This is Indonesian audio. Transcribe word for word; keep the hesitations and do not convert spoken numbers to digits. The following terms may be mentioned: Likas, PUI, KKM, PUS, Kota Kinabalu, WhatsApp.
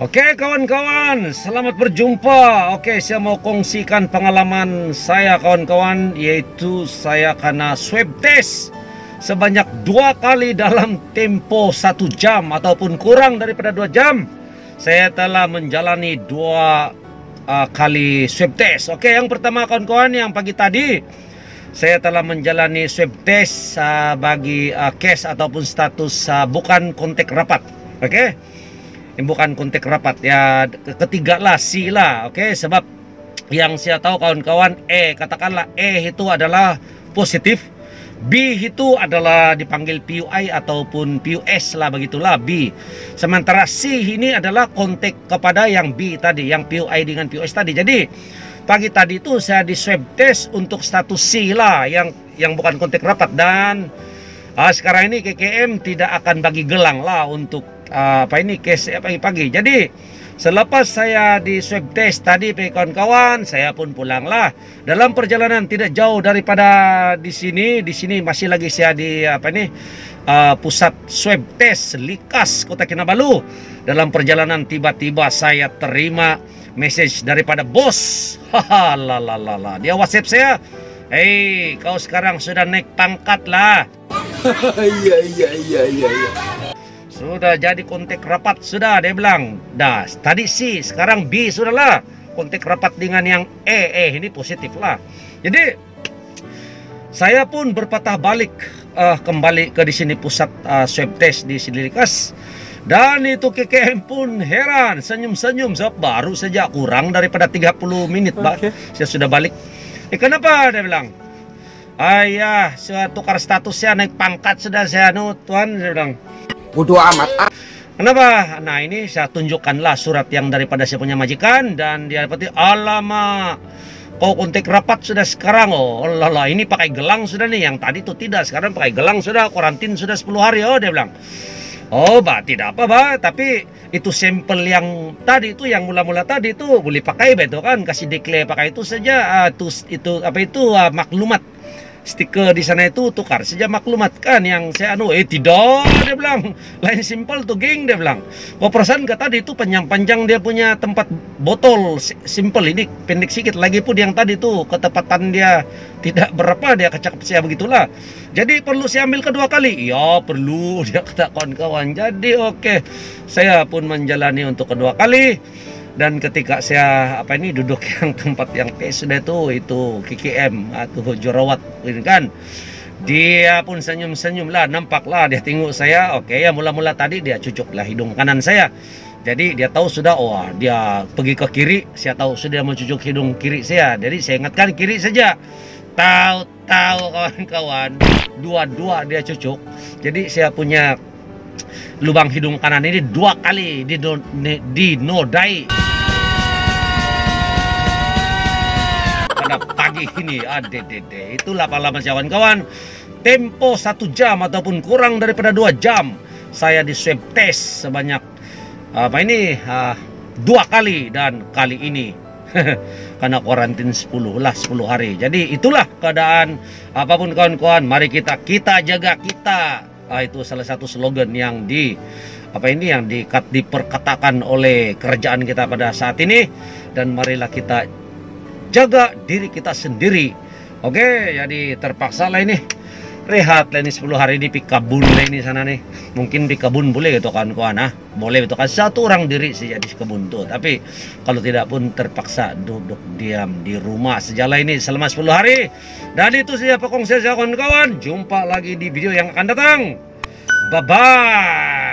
Oke kawan-kawan, selamat berjumpa. Oke, saya mau kongsikan pengalaman saya kawan-kawan, yaitu saya kena swab test sebanyak dua kali dalam tempo satu jam ataupun kurang daripada dua jam. Saya telah menjalani dua uh, kali swab test. Oke, yang pertama kawan-kawan, yang pagi tadi saya telah menjalani swab test uh, bagi uh, case ataupun status uh, bukan kontak rapat. Oke, bukan kontak rapat ya, ketiga lah, si lah. Oke, sebab yang saya tahu kawan-kawan, E katakanlah E itu adalah positif, B itu adalah dipanggil P U I ataupun P U S lah, begitulah B. Sementara C ini adalah kontak kepada yang B tadi, yang P U I dengan P U S tadi. Jadi pagi tadi itu saya di swab test untuk status C lah, yang yang bukan kontak rapat. Dan ah, sekarang ini K K M tidak akan bagi gelang lah untuk ah, apa ini case pagi-pagi. Jadi selepas saya di swab test tadi, kawan-kawan, saya pun pulanglah. Dalam perjalanan tidak jauh daripada di sini, di sini masih lagi saya di apa ini uh, pusat swab test Likas, Kota Kinabalu. Dalam perjalanan tiba-tiba saya terima message daripada bos. Hahaha, dia WhatsApp saya, "Hey, kau sekarang sudah naik pangkat lah." Iya iya iya iya. Sudah jadi kontak rapat, sudah, dia bilang. Dah, tadi C, sekarang B, sudahlah. Kontak rapat dengan yang E, E ini positif lah. Jadi, saya pun berpatah balik uh, kembali ke di sini pusat uh, swab test di Likas. Dan itu K K M pun heran, senyum-senyum. Sebab baru saja kurang daripada tiga puluh menit, okay. Pak, saya sudah balik. Eh, kenapa? Dia bilang. Ayah, saya tukar statusnya, naik pangkat sudah saya, no, tuan, dia bilang. Bodoh amat. Kenapa? Nah, ini saya tunjukkanlah surat yang daripada saya punya majikan. Dan dia dapati, alamak, kau kontak rapat sudah sekarang. Oh lala, ini pakai gelang sudah nih. Yang tadi itu tidak, sekarang pakai gelang sudah. Karantin sudah sepuluh hari. Oh, dia bilang. Oh, bah, tidak apa, bah. Tapi itu sampel yang tadi itu, yang mula-mula tadi itu boleh pakai, betul kan? Kasih dekle pakai itu saja. Uh, itu, itu apa itu uh, maklumat. Stiker di sana itu tukar saja maklumat kan yang saya anu. Eh, tidak, dia bilang, lain simpel tuh geng, dia bilang. Kau perasaan ke tadi itu panjang-panjang dia punya tempat botol simpel, ini pendek sedikit. Lagi pun yang tadi tuh ketepatan dia tidak berapa, dia kecakap saya begitulah. Jadi perlu saya ambil kedua kali? Ya perlu, dia kata kawan-kawan. Jadi oke, okay, saya pun menjalani untuk kedua kali. Dan ketika saya apa ini duduk yang tempat yang tes sudah itu itu K K M atau Jorawat kan, dia pun senyum-senyum lah, nampaklah dia tengok saya. Oke, okay, ya mula-mula tadi dia cucuk lah hidung kanan saya. Jadi dia tahu sudah, wah, dia pergi ke kiri, saya tahu sudah mau cucuk hidung kiri saya. Jadi saya ingatkan kiri saja. Tahu-tahu kawan-kawan, dua-dua dia cucuk. Jadi saya punya lubang hidung kanan ini dua kali dinodai pada pagi ini. Adede, itulah pengalaman kawan-kawan. Tempo satu jam ataupun kurang daripada dua jam saya di swab test sebanyak apa ini uh, dua kali, dan kali ini karena karantin sepuluh lah sepuluh hari. Jadi itulah keadaan. Apapun kawan-kawan, mari kita kita jaga kita. Ah, itu salah satu slogan yang di apa ini yang di, diperkatakan oleh kerajaan kita pada saat ini. Dan marilah kita jaga diri kita sendiri. Oke, jadi terpaksa lah ini rehat lah ini sepuluh hari di pikabun lah ini sana nih. Mungkin di kebun boleh gitu kawan-kawan, ah boleh gitu kan, satu orang diri saja di kebun tuh. Tapi kalau tidak pun terpaksa duduk diam di rumah sejalah ini selama sepuluh hari. Dan itu saja pokong saya kawan-kawan. Jumpa lagi di video yang akan datang. Bye bye.